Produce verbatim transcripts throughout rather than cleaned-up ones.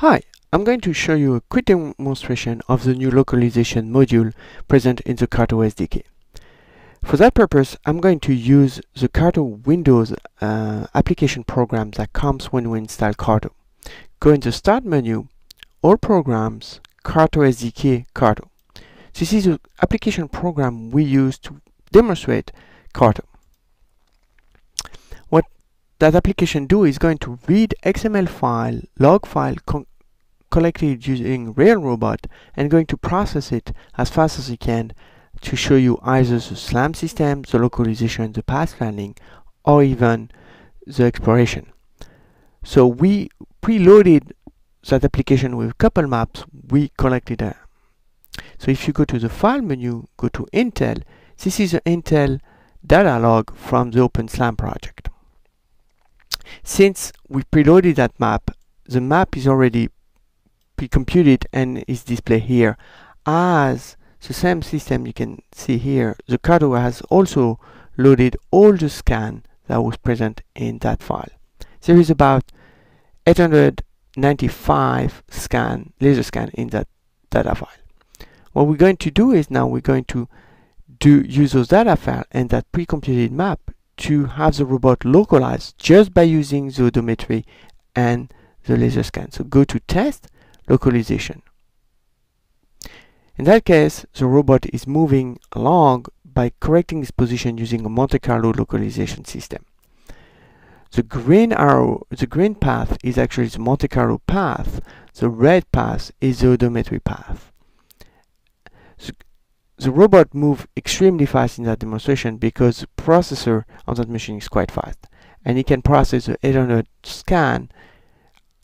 Hi, I'm going to show you a quick demonstration of the new localization module present in the Karto S D K. For that purpose, I'm going to use the Karto Windows uh, application program that comes when we install Karto. Go in the Start menu, All Programs, Karto S D K, Karto. This is the application program we use to demonstrate Karto. What that application do is going to read X M L file, log file collected using RailRobot and going to process it as fast as it can to show you either the SLAM system, the localization, the path landing, or even the exploration. So we preloaded that application with a couple maps we collected there. So if you go to the File menu, go to Intel, this is the Intel data log from the OpenSLAM project. Since we preloaded that map, the map is already pre-computed and is displayed here as the same system. You can see here the Karto has also loaded all the scan that was present in that file. There is about eight hundred ninety-five scan, laser scan in that data file. What we're going to do is now we're going to do use those data file and that pre-computed map to have the robot localized just by using the odometry and the laser scan. So go to Test, Localization. In that case, the robot is moving along by correcting its position using a Monte Carlo localization system. The green arrow, the green path is actually the Monte Carlo path, the red path is the odometry path. The, the robot moves extremely fast in that demonstration because the processor on that machine is quite fast and it can process the eight hundred scan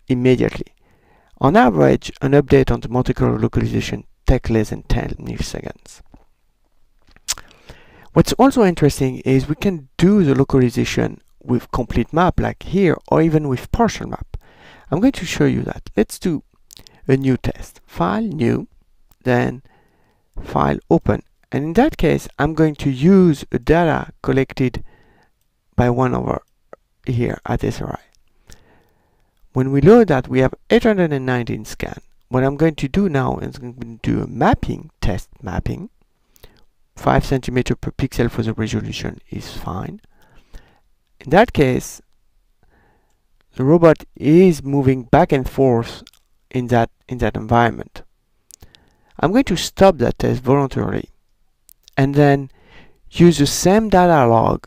immediately. On average, an update on the Monte Carlo localization takes less than ten milliseconds. What's also interesting is we can do the localization with complete map like here or even with partial map. I'm going to show you that. Let's do a new test. File, new, then file, open. And in that case, I'm going to use a data collected by one over here at S R I. When we load that, we have eight hundred nineteen scan. What I'm going to do now is I'm going to do a mapping, test mapping. Five centimeter per pixel for the resolution is fine. In that case, the robot is moving back and forth in that, in that environment. I'm going to stop that test voluntarily and then use the same data log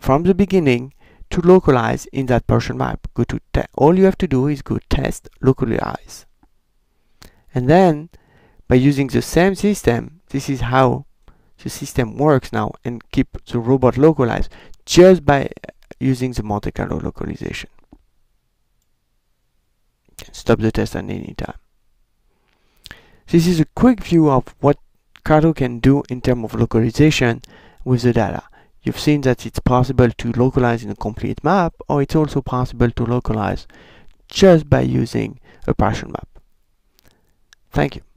from the beginning to localize in that partial map. Go to all you have to do is go Test, Localize. And then by using the same system, this is how the system works now and keep the robot localized just by using the Monte Carlo localization. You can stop the test at any time. This is a quick view of what Karto can do in terms of localization with the data. You've seen that it's possible to localize in a complete map, or it's also possible to localize just by using a partial map. Thank you.